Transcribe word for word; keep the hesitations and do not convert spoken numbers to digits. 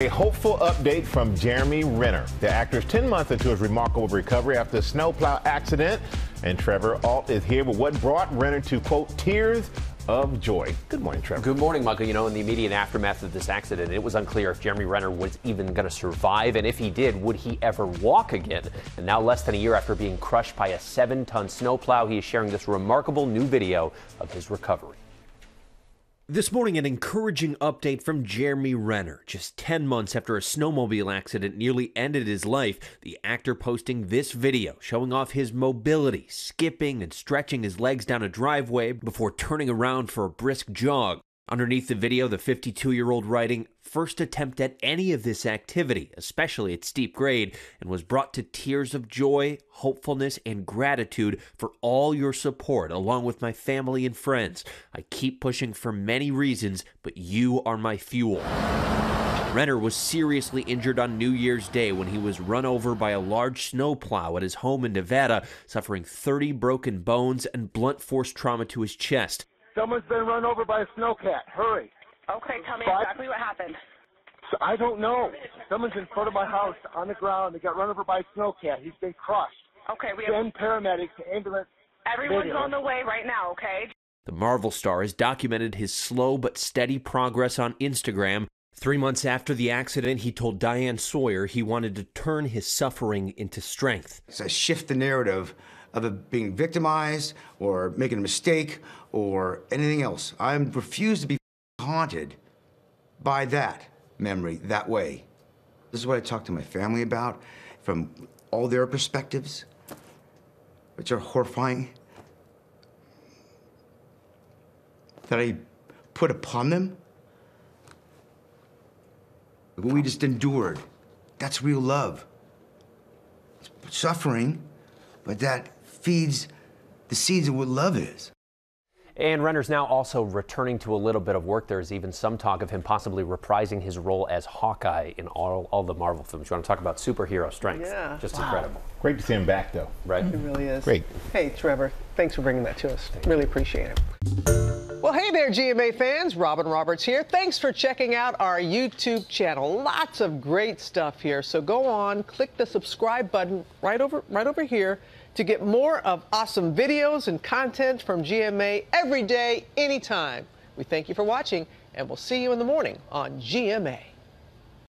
A hopeful update from Jeremy Renner. The actor's ten months into his remarkable recovery after a snowplow accident, and Trevor Ault is here with what brought Renner to, quote, tears of joy. Good morning, Trevor. Good morning, Michael. You know, in the immediate aftermath of this accident, it was unclear if Jeremy Renner was even going to survive, and if he did, would he ever walk again? And now, less than a year after being crushed by a seven-ton snowplow, he is sharing this remarkable new video of his recovery. This morning, an encouraging update from Jeremy Renner. Just ten months after a snowmobile accident nearly ended his life, the actor posting this video showing off his mobility, skipping and stretching his legs down a driveway before turning around for a brisk jog. Underneath the video, the fifty-two-year-old writing, "First attempt at any of this activity, especially at steep grade, and was brought to tears of joy, hopefulness, and gratitude for all your support, along with my family and friends. I keep pushing for many reasons, but you are my fuel." Renner was seriously injured on New Year's Day when he was run over by a large snowplow at his home in Nevada, suffering thirty broken bones and blunt force trauma to his chest. "Someone's been run over by a snowcat. Hurry." "Okay, tell me Five. exactly what happened." "I don't know. Someone's in front of my house on the ground. They got run over by a snowcat. He's been crushed." "Okay, we have ten paramedics, ambulance. Everyone's ambulance. on the way right now, okay?" The Marvel star has documented his slow but steady progress on Instagram. Three months after the accident, he told Diane Sawyer he wanted to turn his suffering into strength. "So I shift the narrative of being victimized or making a mistake or anything else. I refuse to be haunted by that memory that way. This is what I talk to my family about from all their perspectives, which are horrifying, that I put upon them. What we just endured, that's real love. It's suffering, but that feeds the seeds of what love is." And Renner's now also returning to a little bit of work. There's even some talk of him possibly reprising his role as Hawkeye in all, all the Marvel films. You want to talk about superhero strength? Yeah. Just wow. Incredible. Great to see him back, though, right? It really is. Great. Hey, Trevor, thanks for bringing that to us. Thank really you. appreciate it. Well, hey there, G M A fans. Robin Roberts here. Thanks for checking out our YouTube channel. Lots of great stuff here. So go on, click the subscribe button right over, right over here to get more of awesome videos and content from G M A every day, anytime. We thank you for watching, and we'll see you in the morning on G M A.